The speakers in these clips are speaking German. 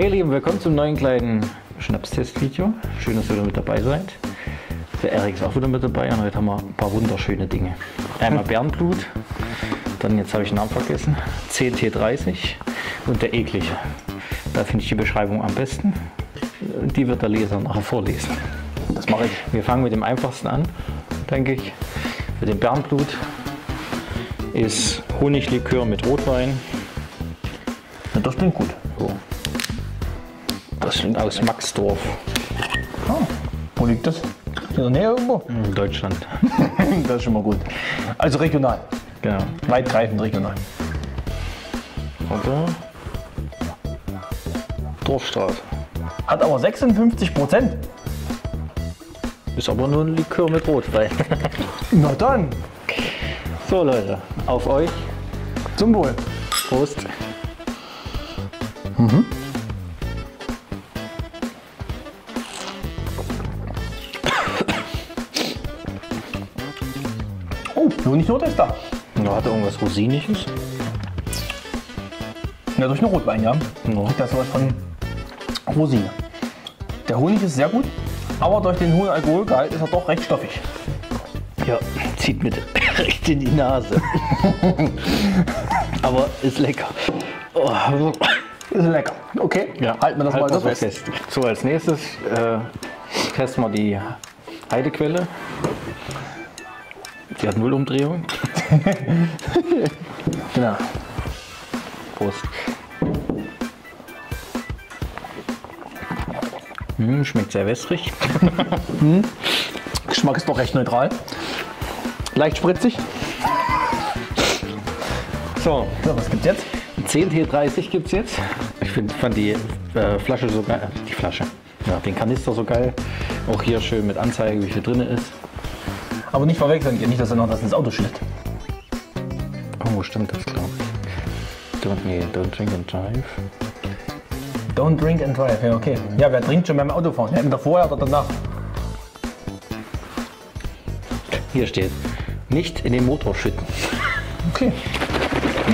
Hey Lieben, willkommen zum neuen kleinen Schnapstest-Video. Schön, dass ihr wieder mit dabei seid. Der Erik ist auch wieder mit dabei und heute haben wir ein paar wunderschöne Dinge. Einmal Bärenblut, dann, jetzt habe ich den Namen vergessen, 10T30 und Der Ekliche. Da finde ich die Beschreibung am besten. Die wird der Leser nachher vorlesen. Das mache ich. Wir fangen mit dem einfachsten an, denke ich. Mit dem Bärenblut ist Honiglikör mit Rotwein. Ja, das klingt gut. So. Das klingt aus Maxdorf. Ah, wo liegt das? In der Nähe irgendwo? In Deutschland. Das ist schon mal gut. Also regional. Genau. Weitgreifend regional. Oder? Dorfstraße. Hat aber 56%. Ist aber nur ein Likör mit Rotwein. Na dann. So Leute, auf euch. Zum Wohl. Prost. Mhm. Oh, Honignote ist da. Ja, hat er irgendwas Rosiniges? Ja, durch den Rotwein, ja. No. Das war von Rosine. Der Honig ist sehr gut, aber durch den hohen Alkoholgehalt ist er doch recht stoffig. Ja, zieht mit recht in die Nase. Aber ist lecker. Oh. Ist lecker. Okay, ja, halten wir das mal so fest. So, als nächstes testen wir die Heidequelle. Die hat null Umdrehung. Genau. Prost. Schmeckt sehr wässrig. Geschmack ist doch recht neutral. Leicht spritzig. So, was gibt's jetzt? 10T30 gibt's jetzt. Ich fand die Flasche so geil. Die Flasche. Ja, den Kanister so geil. Auch hier schön mit Anzeige, wie viel drin ist. Aber nicht verwechseln, nicht, dass er noch das ins Auto schlägt. Oh, stimmt das, glaube ich. Don't drink and drive. Don't drink and drive, ja, okay. Ja, wer trinkt schon beim Autofahren? Entweder vorher oder danach. Hier steht, nicht in den Motor schütten. Okay.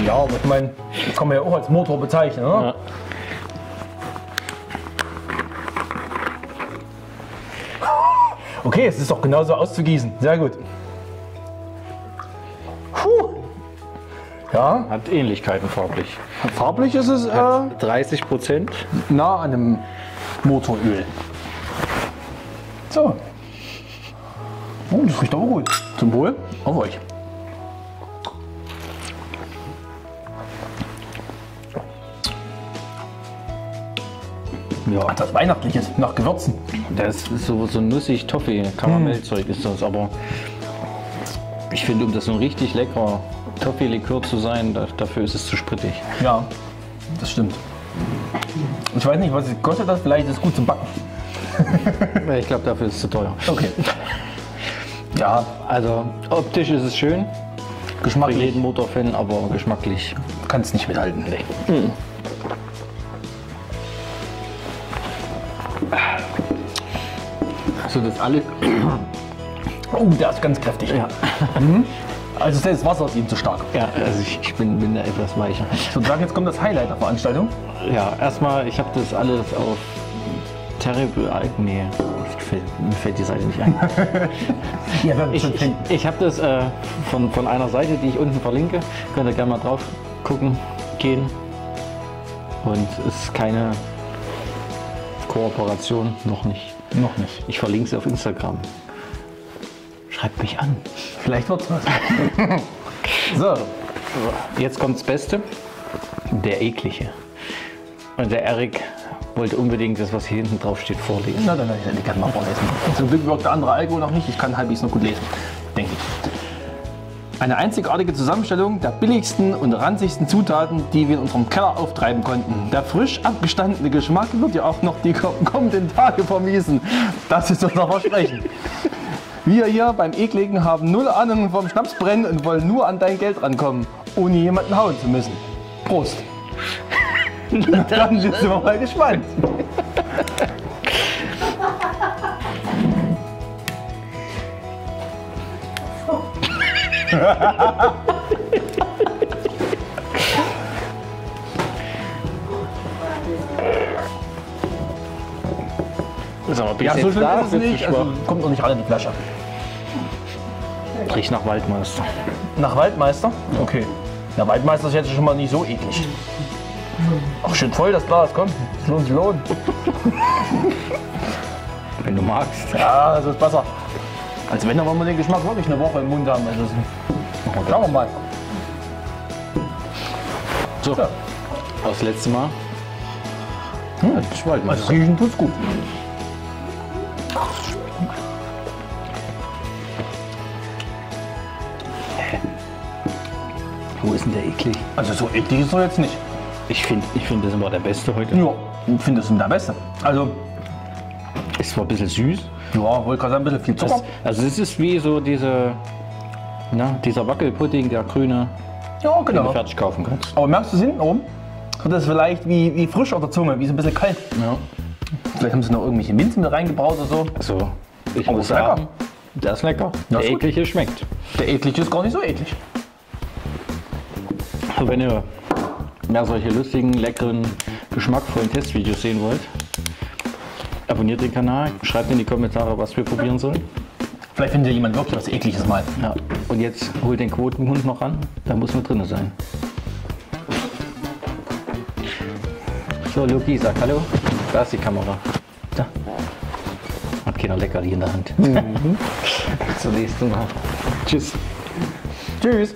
Ja, aber ich meine, das kann man ja auch als Motor bezeichnen, oder? Ja. Okay, es ist doch genauso auszugießen. Sehr gut. Puh. Ja. Hat Ähnlichkeiten farblich. Farblich ist es 30% nah an einem Motoröl. So. Oh, das riecht aber gut. Zum Wohl. Auf euch. Ja. Ach, das Weihnachtliche ist nach Gewürzen. Das ist so nussig Toffee, Karamellzeug ist das, aber ich finde, um das so ein richtig leckerer Toffee-Likör zu sein, dafür ist es zu sprittig. Ja, das stimmt. Ich weiß nicht, was kostet das? Vielleicht ist es gut zum Backen. Ich glaube, dafür ist es zu teuer. Okay. Ja, also optisch ist es schön. Geschmacklich. Für jeden Motorfan, aber geschmacklich kann es nicht mithalten. Nee. Mhm. Das alle. Oh, der ist ganz kräftig. Ja. Mhm. Also das Wasser ist ihm zu stark. Ja, also ich bin da etwas weicher. So, sag, jetzt kommt das Highlight der Veranstaltung. Ja, erstmal, ich habe das alles auf Terrible-Alcohol.de. Nee, mir fällt die Seite nicht ein. Ja, ich habe das von einer Seite, die ich unten verlinke. Könnt ihr gerne mal drauf gucken, gehen. Und es ist keine Kooperation, noch nicht. Noch nicht. Ich verlinke sie auf Instagram. Schreibt mich an. Vielleicht wird's was. So, jetzt kommt das Beste. Der Eklige. Und der Erik wollte unbedingt das, was hier hinten drauf steht, vorlesen. Na dann, ich kann mal vorlesen. Zum Glück wirkt der andere Alkohol noch nicht. Ich kann halbwegs noch gut lesen, denke ich. Eine einzigartige Zusammenstellung der billigsten und ranzigsten Zutaten, die wir in unserem Keller auftreiben konnten. Der frisch abgestandene Geschmack wird ja auch noch die kommenden Tage vermiesen. Das ist unser Versprechen. Wir hier beim Ekligen haben null Ahnung vom Schnapsbrennen und wollen nur an dein Geld rankommen, ohne jemanden hauen zu müssen. Prost! Dann sind wir mal gespannt. ist aber bis ja, so schlimm da ist es nicht. Also, kommt auch nicht rein in die Flasche. Riecht nach Waldmeister. Nach Waldmeister? Okay. Na, Waldmeister ist jetzt schon mal nicht so eklig. Ach, schön voll das Glas, komm. Es lohnt sich, lohnt. Wenn du magst. Ja, das ist besser. Als wenn, dann wollen wir den Geschmack wirklich eine Woche im Mund haben. Also, schauen wir mal. So, ja. Das letzte Mal. Das Riechen tut's gut. Wo ist denn der eklig? Also so eklig ist er jetzt nicht. Ich finde das immer der Beste heute. Ja, ich finde das immer der Beste. Also ist zwar ein bisschen süß. Ja, wollte gerade sagen, ein bisschen viel Zucker. Also es ist wie so diese, na, dieser Wackelpudding, der grüne, ja, genau, den du fertig kaufen kannst. Aber merkst du es hinten oben? So, das ist vielleicht wie frisch auf der Zunge, wie so ein bisschen kalt. Ja. Vielleicht haben sie noch irgendwelche Minze mit reingebraut oder so. Also, ich muss sagen, der ist lecker. Der Eklige schmeckt. Der Eklige ist gar nicht so eklig. Also wenn ihr mehr solche lustigen, leckeren, geschmackvollen Testvideos sehen wollt, abonniert den Kanal, schreibt in die Kommentare, was wir probieren sollen. Vielleicht findet ihr jemand wirklich was Ekliges mal. Ja. Und jetzt holt den Quotenhund noch ran, da muss man drin sein. So, Luki, sag hallo. Da ist die Kamera. Da. Hat keiner Leckerli in der Hand. Mhm. Zum nächsten Mal. Tschüss. Tschüss.